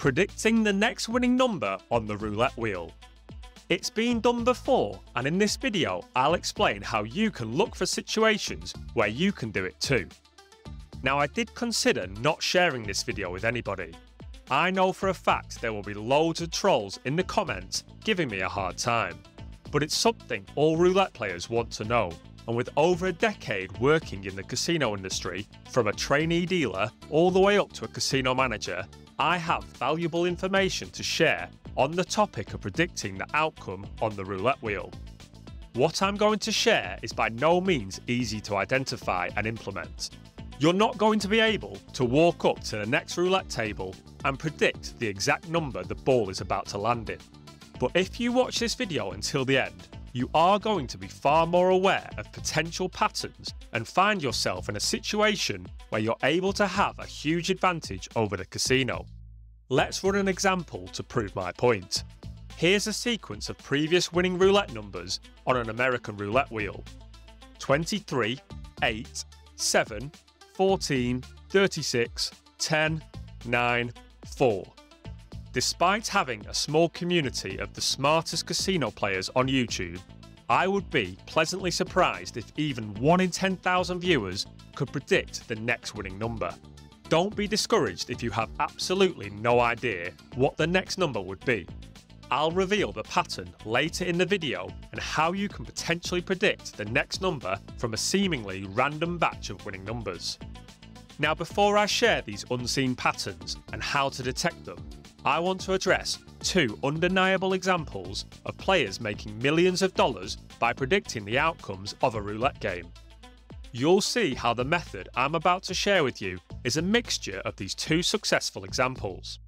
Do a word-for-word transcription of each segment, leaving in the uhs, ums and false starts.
predicting the next winning number on the roulette wheel. It's been done before, and in this video I'll explain how you can look for situations where you can do it too. Now, I did consider not sharing this video with anybody. I know for a fact there will be loads of trolls in the comments giving me a hard time, but it's something all roulette players want to know, and with over a decade working in the casino industry, from a trainee dealer all the way up to a casino manager, I have valuable information to share on the topic of predicting the outcome on the roulette wheel. What I'm going to share is by no means easy to identify and implement. You're not going to be able to walk up to the next roulette table and predict the exact number the ball is about to land in. But if you watch this video until the end, you are going to be far more aware of potential patterns and find yourself in a situation where you're able to have a huge advantage over the casino. Let's run an example to prove my point. Here's a sequence of previous winning roulette numbers on an American roulette wheel. twenty-three, eight, seven, fourteen, thirty-six, ten, nine, four. Despite having a small community of the smartest casino players on YouTube, I would be pleasantly surprised if even one in ten thousand viewers could predict the next winning number. Don't be discouraged if you have absolutely no idea what the next number would be. I'll reveal the pattern later in the video and how you can potentially predict the next number from a seemingly random batch of winning numbers. Now, before I share these unseen patterns and how to detect them, I want to address two undeniable examples of players making millions of dollars by predicting the outcomes of a roulette game. You'll see how the method I'm about to share with you is a mixture of these two successful examples.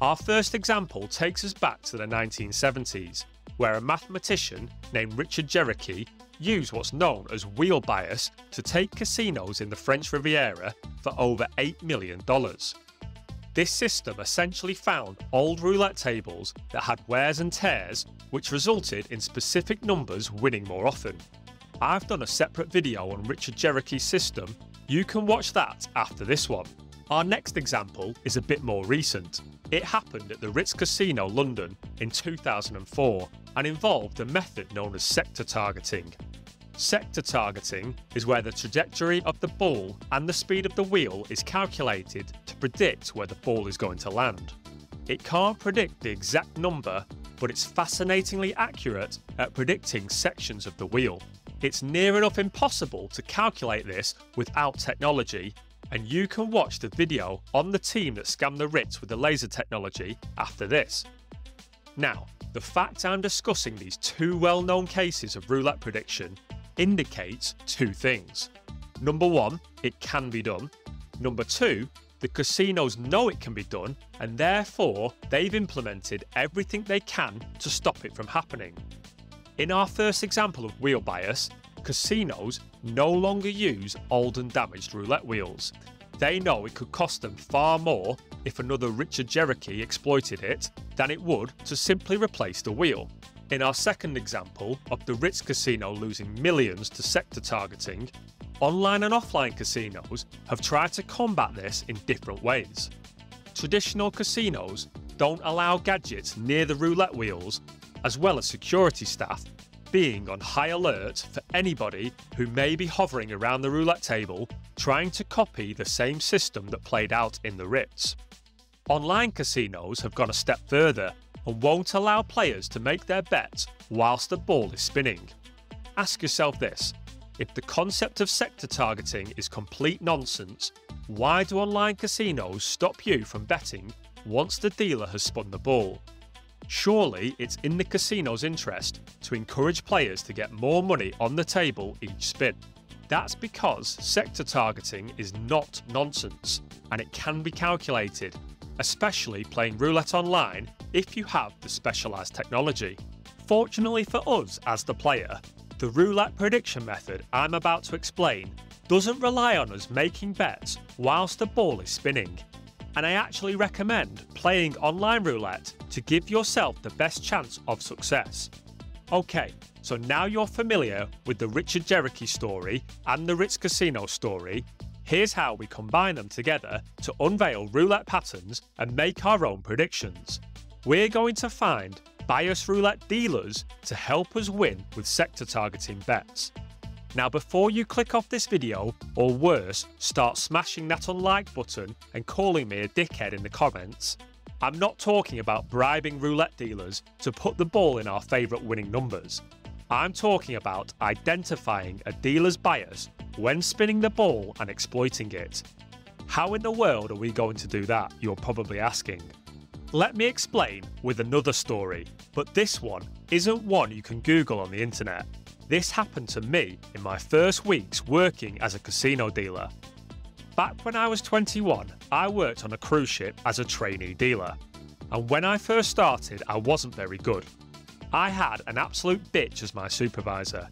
Our first example takes us back to the nineteen seventies, where a mathematician named Richard Jarecki used what's known as wheel bias to take casinos in the French Riviera for over eight million dollars. This system essentially found old roulette tables that had wears and tears, which resulted in specific numbers winning more often. I've done a separate video on Richard Jarecki's system. You can watch that after this one. Our next example is a bit more recent. It happened at the Ritz Casino London in two thousand four and involved a method known as sector targeting. Sector targeting is where the trajectory of the ball and the speed of the wheel is calculated to predict where the ball is going to land. It can't predict the exact number, but it's fascinatingly accurate at predicting sections of the wheel. It's near enough impossible to calculate this without technology, and you can watch the video on the team that scammed the Ritz with the laser technology after this. Now, the fact I'm discussing these two well-known cases of roulette prediction indicates two things. Number one, it can be done. Number two, the casinos know it can be done, and therefore they've implemented everything they can to stop it from happening. In our first example of wheel bias, casinos no longer use old and damaged roulette wheels. They know it could cost them far more if another Richard Jarecki exploited it than it would to simply replace the wheel. In our second example of the Ritz Casino losing millions to sector targeting, online and offline casinos have tried to combat this in different ways. Traditional casinos don't allow gadgets near the roulette wheels, as well as security staff being on high alert for anybody who may be hovering around the roulette table trying to copy the same system that played out in the Ritz. Online casinos have gone a step further and won't allow players to make their bets whilst the ball is spinning. Ask yourself this: if the concept of sector targeting is complete nonsense, why do online casinos stop you from betting once the dealer has spun the ball? Surely it's in the casino's interest to encourage players to get more money on the table each spin. That's because sector targeting is not nonsense, and it can be calculated, especially playing roulette online if you have the specialised technology. Fortunately for us as the player, the roulette prediction method I'm about to explain doesn't rely on us making bets whilst the ball is spinning. And I actually recommend playing online roulette to give yourself the best chance of success. Okay, so now you're familiar with the Richard Jarecki story and the Ritz Casino story, Here's how we combine them together to unveil roulette patterns and make our own predictions. We're going to find bias roulette dealers to help us win with sector targeting bets. Now, before you click off this video, or worse, start smashing that unlike button and calling me a dickhead in the comments, I'm not talking about bribing roulette dealers to put the ball in our favourite winning numbers. I'm talking about identifying a dealer's bias when spinning the ball and exploiting it. How in the world are we going to do that, you're probably asking? Let me explain with another story, but this one isn't one you can Google on the internet. This happened to me in my first weeks working as a casino dealer. Back when I was twenty-one, I worked on a cruise ship as a trainee dealer. And when I first started, I wasn't very good. I had an absolute bitch as my supervisor.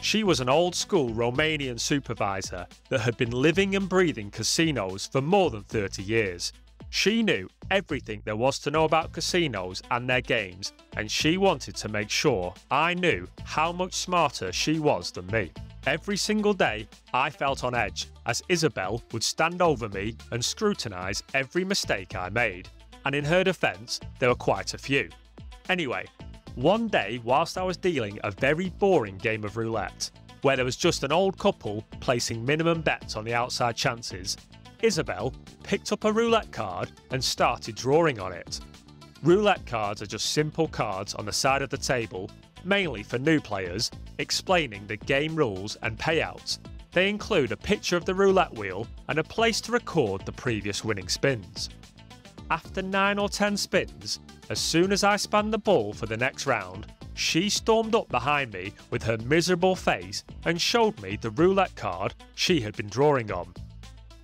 She was an old-school Romanian supervisor that had been living and breathing casinos for more than thirty years. She knew everything there was to know about casinos and their games, and she wanted to make sure I knew how much smarter she was than me. Every single day, I felt on edge, as Isabel would stand over me and scrutinise every mistake I made. And in her defence, there were quite a few. Anyway, one day whilst I was dealing a very boring game of roulette, where there was just an old couple placing minimum bets on the outside chances, Isabel picked up a roulette card and started drawing on it. Roulette cards are just simple cards on the side of the table, mainly for new players, explaining the game rules and payouts. They include a picture of the roulette wheel and a place to record the previous winning spins. After nine or ten spins, as soon as I spun the ball for the next round, she stormed up behind me with her miserable face and showed me the roulette card she had been drawing on.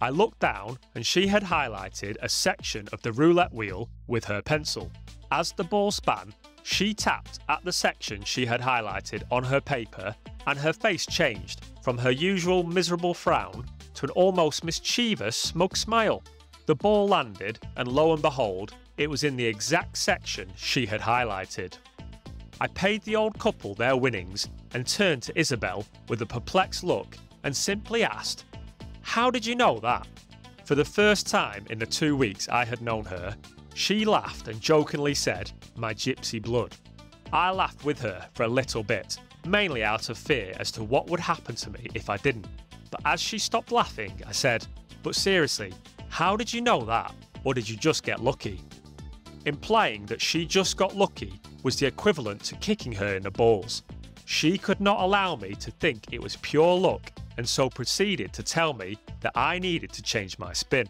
I looked down and she had highlighted a section of the roulette wheel with her pencil. As the ball span, she tapped at the section she had highlighted on her paper, and her face changed from her usual miserable frown to an almost mischievous smug smile. The ball landed, and lo and behold, it was in the exact section she had highlighted. I paid the old couple their winnings and turned to Isabel with a perplexed look and simply asked, "How did you know that?" For the first time in the two weeks I had known her, she laughed and jokingly said, "My gypsy blood." I laughed with her for a little bit, mainly out of fear as to what would happen to me if I didn't. But as she stopped laughing, I said, "But seriously, how did you know that? Or did you just get lucky?" Implying that she just got lucky was the equivalent to kicking her in the balls. She could not allow me to think it was pure luck, and so proceeded to tell me that I needed to change my spin.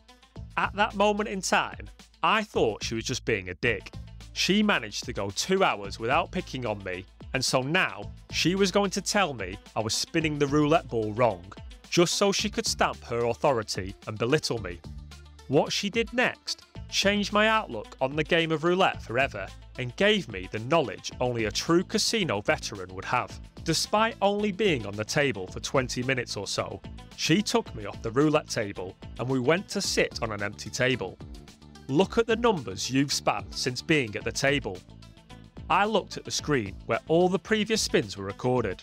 At that moment in time, I thought she was just being a dick. She managed to go two hours without picking on me, and so now she was going to tell me I was spinning the roulette ball wrong, just so she could stamp her authority and belittle me. What she did next changed my outlook on the game of roulette forever and gave me the knowledge only a true casino veteran would have. Despite only being on the table for twenty minutes or so, she took me off the roulette table and we went to sit on an empty table. Look at the numbers you've spun since being at the table. I looked at the screen where all the previous spins were recorded.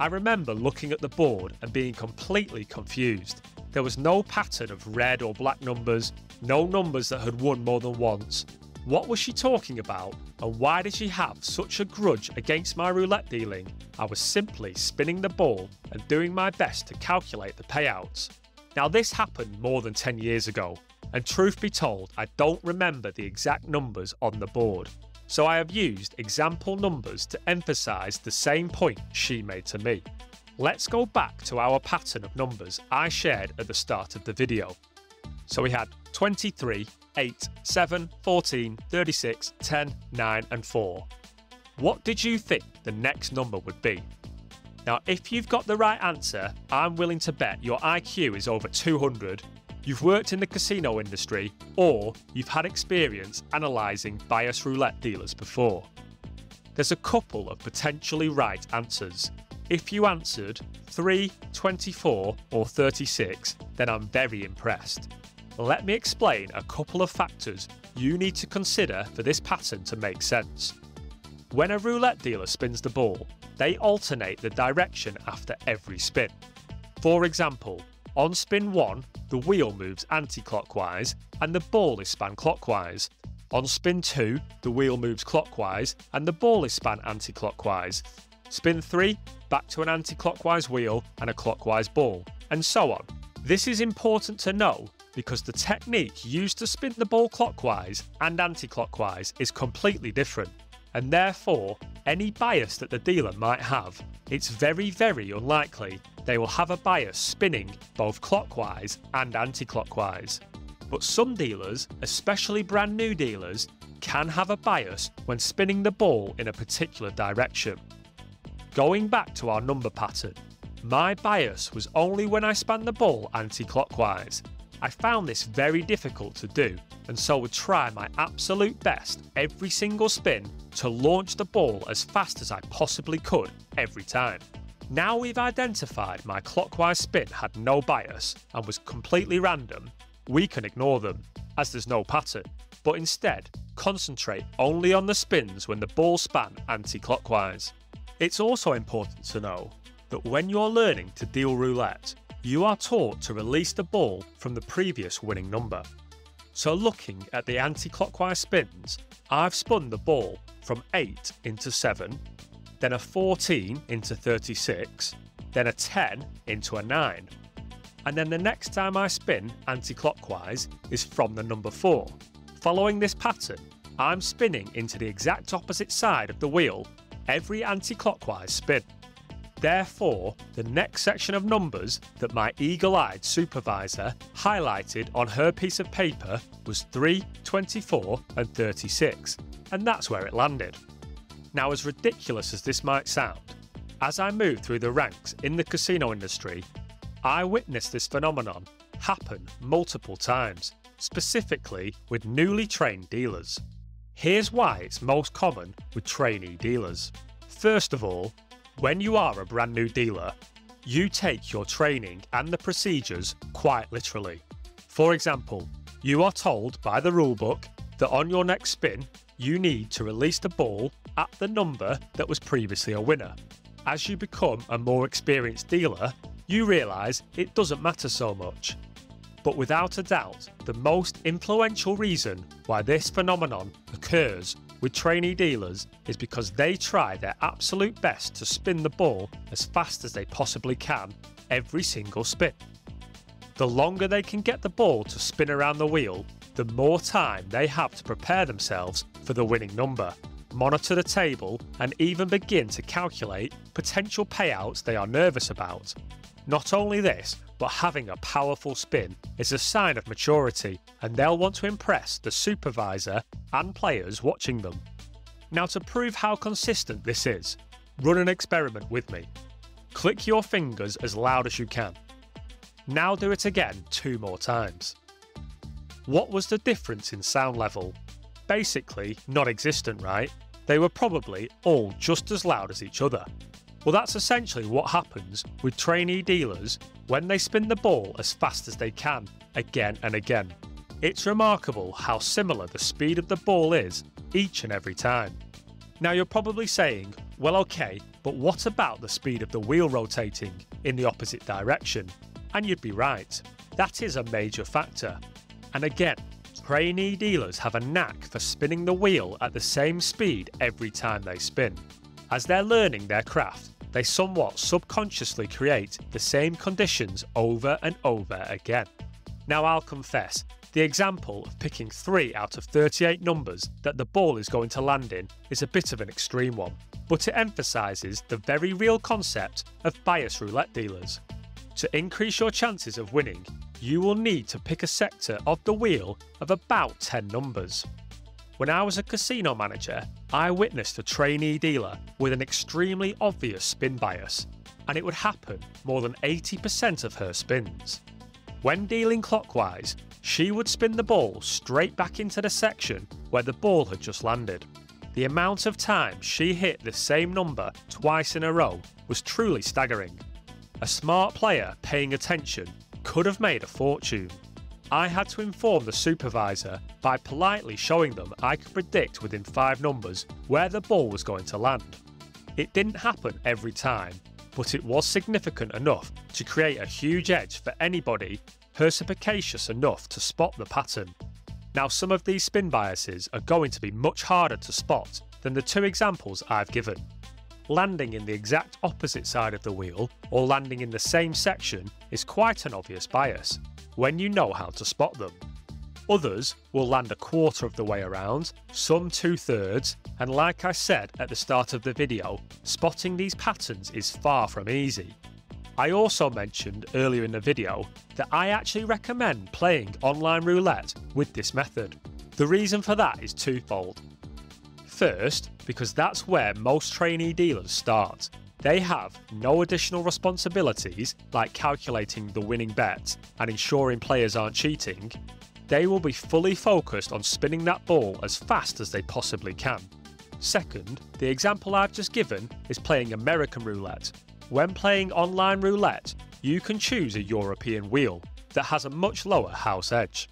I remember looking at the board and being completely confused. There was no pattern of red or black numbers, no numbers that had won more than once. What was she talking about, and why did she have such a grudge against my roulette dealing? I was simply spinning the ball and doing my best to calculate the payouts. Now, this happened more than ten years ago. And truth be told, I don't remember the exact numbers on the board, so I have used example numbers to emphasise the same point she made to me. Let's go back to our pattern of numbers I shared at the start of the video. So we had twenty-three, eight, seven, fourteen, thirty-six, ten, nine and four. What did you think the next number would be? Now, if you've got the right answer, I'm willing to bet your I Q is over two hundred, you've worked in the casino industry, or you've had experience analysing bias roulette dealers before. There's a couple of potentially right answers. If you answered three, twenty-four or thirty-six, then I'm very impressed. Let me explain a couple of factors you need to consider for this pattern to make sense. When a roulette dealer spins the ball, they alternate the direction after every spin. For example, on spin one, the wheel moves anti-clockwise and the ball is spun clockwise. On spin two, the wheel moves clockwise and the ball is spun anti-clockwise. Spin three, back to an anti-clockwise wheel and a clockwise ball, and so on. This is important to know because the technique used to spin the ball clockwise and anti-clockwise is completely different, and therefore any bias that the dealer might have, it's very, very unlikely they will have a bias spinning both clockwise and anti-clockwise. But some dealers, especially brand new dealers, can have a bias when spinning the ball in a particular direction. Going back to our number pattern, my bias was only when I span the ball anti-clockwise. I found this very difficult to do, and so would try my absolute best every single spin to launch the ball as fast as I possibly could every time. Now we've identified my clockwise spin had no bias and was completely random, we can ignore them, as there's no pattern, but instead concentrate only on the spins when the ball span anti-clockwise. It's also important to know that when you're learning to deal roulette, you are taught to release the ball from the previous winning number. So looking at the anti-clockwise spins, I've spun the ball from eight into seven, then a fourteen into thirty-six, then a ten into a nine. And then the next time I spin anti-clockwise is from the number four. Following this pattern, I'm spinning into the exact opposite side of the wheel every anti-clockwise spin. Therefore, the next section of numbers that my eagle-eyed supervisor highlighted on her piece of paper was three, twenty-four and thirty-six, and that's where it landed. Now, as ridiculous as this might sound, as I moved through the ranks in the casino industry, I witnessed this phenomenon happen multiple times, specifically with newly trained dealers. Here's why it's most common with trainee dealers. First of all, when you are a brand new dealer, you take your training and the procedures quite literally. For example, you are told by the rulebook that on your next spin, you need to release the ball at the number that was previously a winner. As you become a more experienced dealer, you realise it doesn't matter so much. But without a doubt, the most influential reason why this phenomenon occurs with trainee dealers is because they try their absolute best to spin the ball as fast as they possibly can every single spin. The longer they can get the ball to spin around the wheel, the more time they have to prepare themselves for the winning number, monitor the table, and even begin to calculate potential payouts they are nervous about. Not only this, but having a powerful spin is a sign of maturity, and they'll want to impress the supervisor and players watching them. Now, to prove how consistent this is, run an experiment with me. Click your fingers as loud as you can. Now do it again two more times. What was the difference in sound level? Basically non-existent, right? They were probably all just as loud as each other. Well, that's essentially what happens with trainee dealers when they spin the ball as fast as they can, again and again. It's remarkable how similar the speed of the ball is each and every time. Now, you're probably saying, well, okay, but what about the speed of the wheel rotating in the opposite direction? And you'd be right. That is a major factor. And again, trainee dealers have a knack for spinning the wheel at the same speed every time they spin. As they're learning their craft, they somewhat subconsciously create the same conditions over and over again. Now, I'll confess, the example of picking three out of thirty-eight numbers that the ball is going to land in is a bit of an extreme one, but it emphasises the very real concept of bias roulette dealers. To increase your chances of winning, you will need to pick a sector of the wheel of about ten numbers. When I was a casino manager, I witnessed a trainee dealer with an extremely obvious spin bias, and it would happen more than eighty percent of her spins. When dealing clockwise, she would spin the ball straight back into the section where the ball had just landed. The amount of time she hit the same number twice in a row was truly staggering. A smart player paying attention could have made a fortune. I had to inform the supervisor by politely showing them I could predict within five numbers where the ball was going to land. It didn't happen every time, but it was significant enough to create a huge edge for anybody hers are precocious enough to spot the pattern. Now, some of these spin biases are going to be much harder to spot than the two examples I've given. Landing in the exact opposite side of the wheel or landing in the same section is quite an obvious bias when you know how to spot them. Others will land a quarter of the way around, some two-thirds, and like I said at the start of the video, spotting these patterns is far from easy. I also mentioned earlier in the video that I actually recommend playing online roulette with this method. The reason for that is twofold. First, because that's where most trainee dealers start. They have no additional responsibilities like calculating the winning bet and ensuring players aren't cheating. They will be fully focused on spinning that ball as fast as they possibly can. Second, the example I've just given is playing American roulette. When playing online roulette, you can choose a European wheel that has a much lower house edge.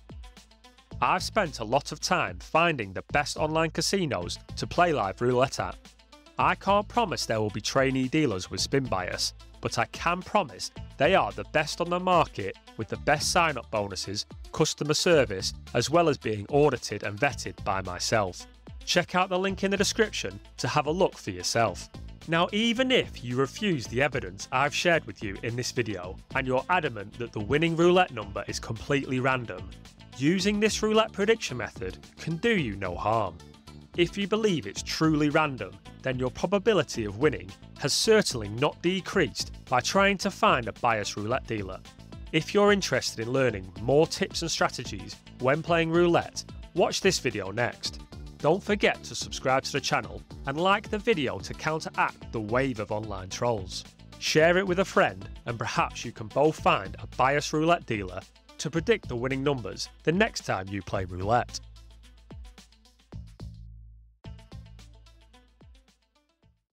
I've spent a lot of time finding the best online casinos to play live roulette at. I can't promise there will be trainee dealers with spin bias, but I can promise they are the best on the market with the best sign-up bonuses, customer service, as well as being audited and vetted by myself. Check out the link in the description to have a look for yourself. Now, even if you refuse the evidence I've shared with you in this video and you're adamant that the winning roulette number is completely random, using this roulette prediction method can do you no harm. If you believe it's truly random, then your probability of winning has certainly not decreased by trying to find a biased roulette dealer. If you're interested in learning more tips and strategies when playing roulette, watch this video next. Don't forget to subscribe to the channel and like the video to counteract the wave of online trolls. Share it with a friend and perhaps you can both find a biased roulette dealer to predict the winning numbers the next time you play roulette.